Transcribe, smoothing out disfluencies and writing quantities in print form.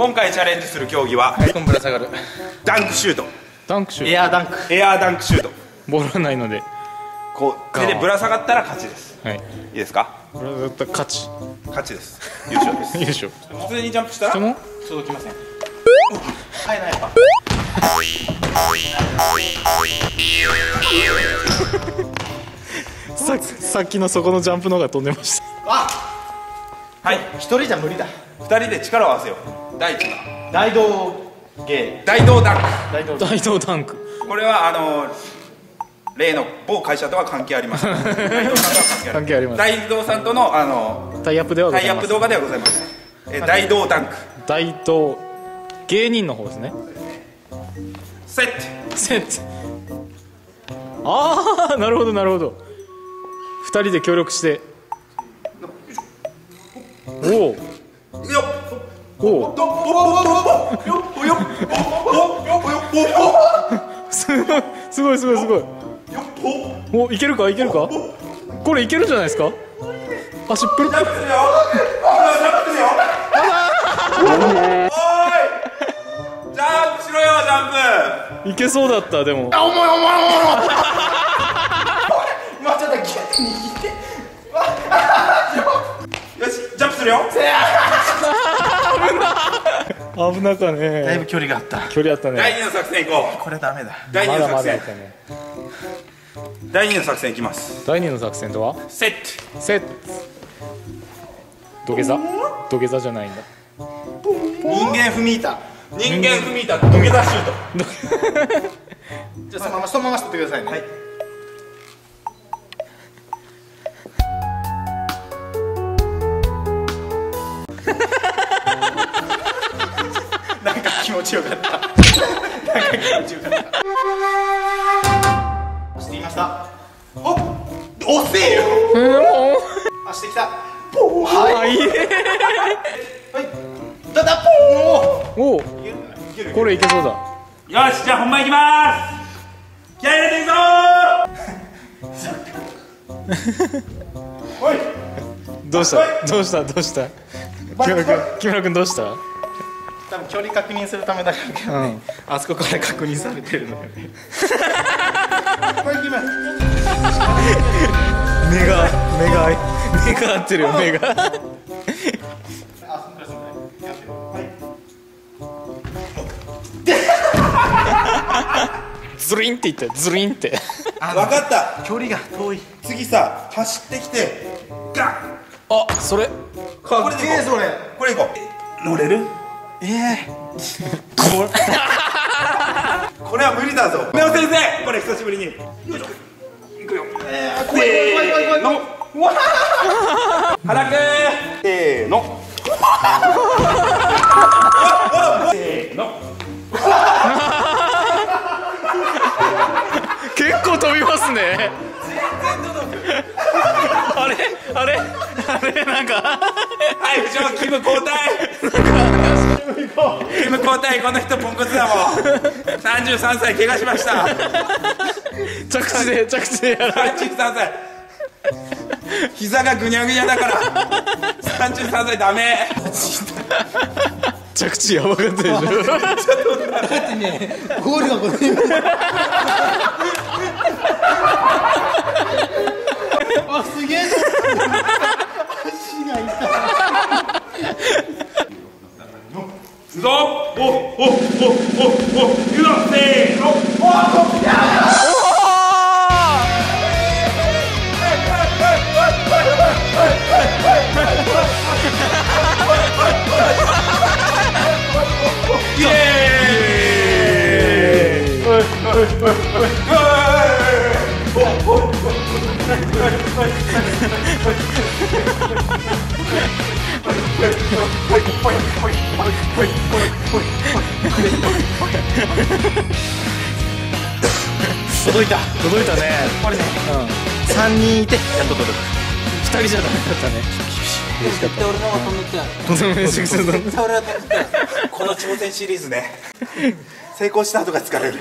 今回チャレンジする競技はぶら下がるダンクシュート、エアーダンクシュート。ボールはないので、こう手でぶら下がったら勝ちです。はい、いいですか。ぶら下がったら勝ちです。優勝です。優勝。普通にジャンプしたら届きません。入らないか。さっきのそこのジャンプの方が飛んでました。はい、一人じゃ無理だ。二人で力を合わせよう。第一弾、大道ダンク。これは例の某会社とは関係ありません。関係ありません。大道さんとのタイアップ動画ではございません。大道ダンク。大道芸人の方ですね。セット。ああ、なるほどなるほど。二人で協力して。おお。よっおおすごい。お、いけるかいけるか。これいけるんじゃないですか。足プルプル。ジャンプしろよ、ジャンプ。いけそうだったでも。あ、重い。ちょっとギュッて握って。よし、ジャンプするよ。危なかね。だいぶ距離があった。距離あったね。第二の作戦行こう。これダメだ。第二の作戦。第二の作戦いきます。第二の作戦とは？セット。土下座じゃないんだ。人間踏み板。土下座シュート。じゃあそのまま吸ってくださいね。はい、なんか気持ちよかった。走ってきました。おっ、遅えよ。走ってきた。ポー、はいだだポー。おお、これいけそうだ。よし、じゃあ本番いきまーす。気合入れていくぞー。おい、どうした木村君どうした。多分距離確認するためだけどね、あそこから確認されてるのよね。目が合ってるよ、目が。ズリンって言った、ズリンって。分かった、距離が遠い。次さ、走ってきてガッ。あ、それかっけえ。それこれいこう。乗れる。これは無理だぞ。メオ先生、これ久しぶりによいしょ、いくよ。結構飛びますね。あれなんか。はい、不条キム交代。キム交代。この人ポンコツだもん。33歳、怪我しました。着地でやられ。33歳、膝がぐにゃぐにゃだから。33歳ダメ。着地やばかったでしょ。だってね、ゴールがこっち。あ、すげえ。足が痛い。行くぞ。お、行くぞ。せーの。イエーイ。届いたね。3人いてやっと届く。2人じゃダメだったね。絶対俺の方が飛んでった。この挑戦シリーズね、成功した後が疲れる。